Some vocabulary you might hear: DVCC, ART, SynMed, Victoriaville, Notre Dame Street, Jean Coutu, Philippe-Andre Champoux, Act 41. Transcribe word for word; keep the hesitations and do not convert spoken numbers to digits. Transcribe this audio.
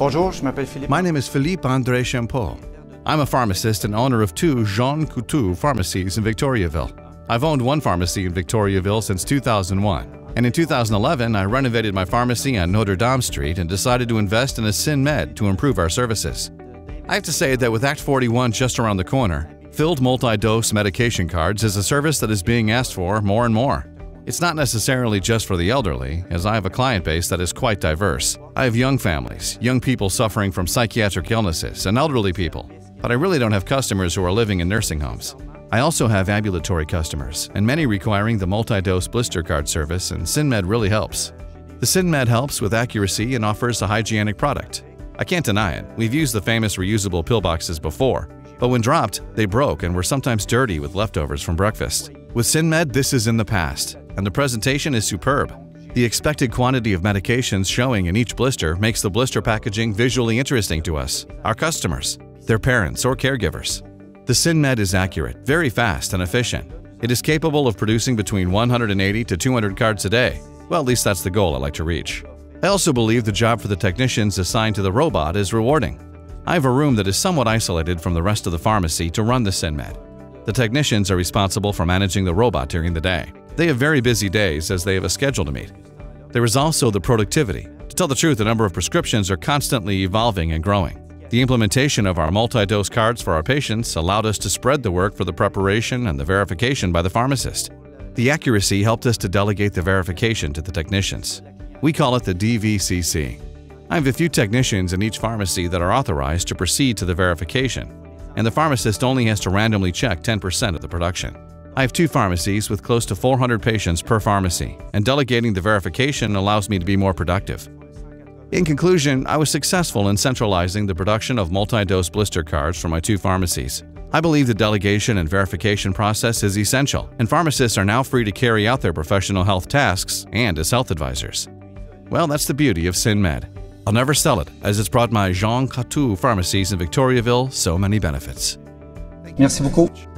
Bonjour, je m'appelle Philippe. My name is Philippe-Andre Champoux. I'm a pharmacist and owner of two Jean Coutu pharmacies in Victoriaville. I've owned one pharmacy in Victoriaville since two thousand one, and in two thousand eleven I renovated my pharmacy on Notre Dame Street and decided to invest in a SynMed to improve our services. I have to say that with Act forty-one just around the corner, filled multi-dose medication cards is a service that is being asked for more and more. It's not necessarily just for the elderly, as I have a client base that is quite diverse. I have young families, young people suffering from psychiatric illnesses, and elderly people, but I really don't have customers who are living in nursing homes. I also have ambulatory customers, and many requiring the multi-dose blister card service, and SynMed really helps. The SynMed helps with accuracy and offers a hygienic product. I can't deny it, we've used the famous reusable pillboxes before, but when dropped, they broke and were sometimes dirty with leftovers from breakfast. With SynMed, this is in the past, and the presentation is superb. The expected quantity of medications showing in each blister makes the blister packaging visually interesting to us, our customers, their parents, or caregivers. The SynMed is accurate, very fast, and efficient. It is capable of producing between one hundred eighty to two hundred cards a day. Well, at least that's the goal I like to reach. I also believe the job for the technicians assigned to the robot is rewarding. I have a room that is somewhat isolated from the rest of the pharmacy to run the SynMed. The technicians are responsible for managing the robot during the day. They have very busy days as they have a schedule to meet. There is also the productivity. To tell the truth, the number of prescriptions are constantly evolving and growing. The implementation of our multi-dose cards for our patients allowed us to spread the work for the preparation and the verification by the pharmacist. The accuracy helped us to delegate the verification to the technicians. We call it the D V C C. I have a few technicians in each pharmacy that are authorized to proceed to the verification, and the pharmacist only has to randomly check ten percent of the production. I have two pharmacies with close to four hundred patients per pharmacy, and delegating the verification allows me to be more productive. In conclusion, I was successful in centralizing the production of multi-dose blister cards for my two pharmacies. I believe the delegation and verification process is essential, and pharmacists are now free to carry out their professional health tasks and as health advisors. Well, that's the beauty of SynMed. I'll never sell it, as it's brought my Jean Coutu pharmacies in Victoriaville so many benefits. Merci beaucoup.